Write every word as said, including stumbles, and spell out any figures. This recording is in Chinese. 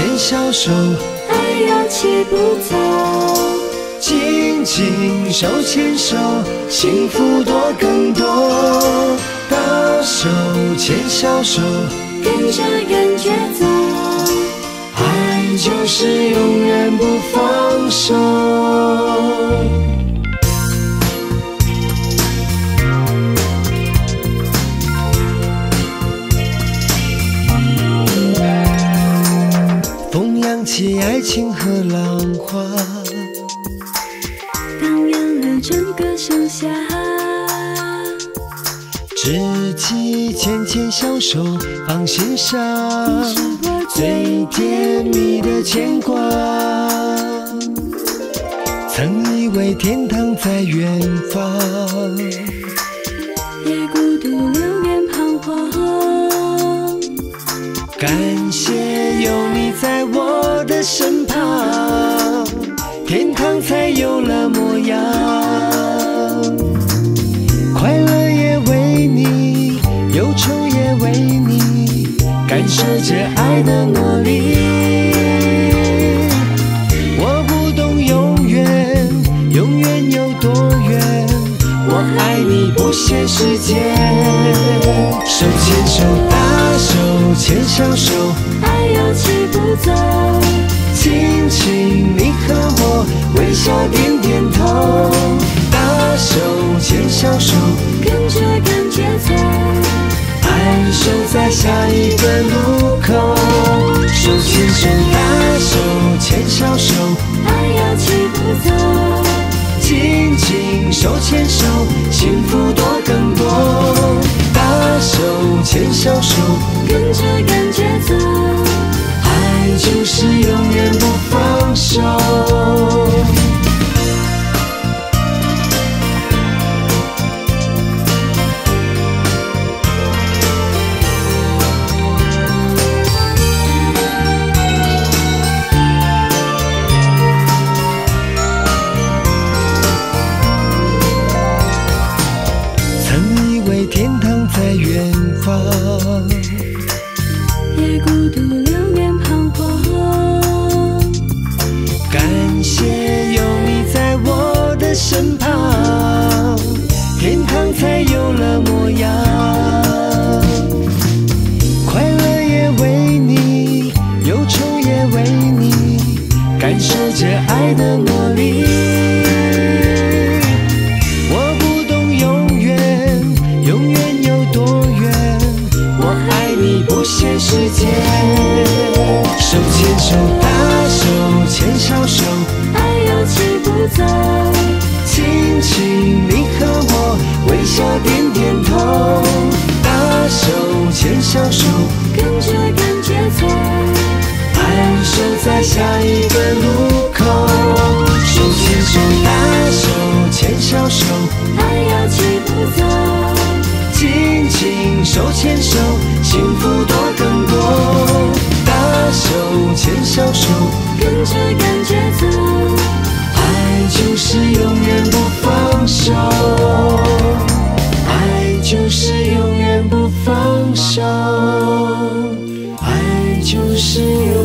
牵小手，爱要齐步走，紧紧手牵手，幸福多更多。大手牵小手，跟着感觉走，爱就是永远不放手。 起爱情和浪花，荡漾了整个盛夏。知己牵牵小手放心上，最甜蜜的牵挂。曾以为天堂在远方，也孤独流连彷徨。感谢有你在我 的身旁，天堂才有了模样。快乐也为你，忧愁也为你，感受着爱的魔力。我不懂永远，永远有多远？我爱你不限时间。手牵手，大手牵小手，爱要齐步走。 轻轻，你和我微笑点点头，大手牵小手，跟着感觉走，爱守在下一个路口。手牵手，大手牵小手，爱要齐步走，紧紧手牵手，幸福多更多。大手牵小手，跟着感觉走。 爱就是永远不放手。曾以为天堂在远方，也孤独。 身旁，天堂才有了模样。快乐也为你，忧愁也为你，感受着爱的魔力。我不懂永远，永远有多远？我爱你不限时间。手牵手，大手牵小手，爱要齐步走。 轻轻，你和我微笑点点头，大手牵小手，跟着感觉走，爱守在下一个路口。手牵手，大手牵小手，爱要齐步走，紧紧手牵手，幸福多更多。大手牵小手，跟着感觉走。 爱就是永远不放手，爱就是永远不放手，爱就是。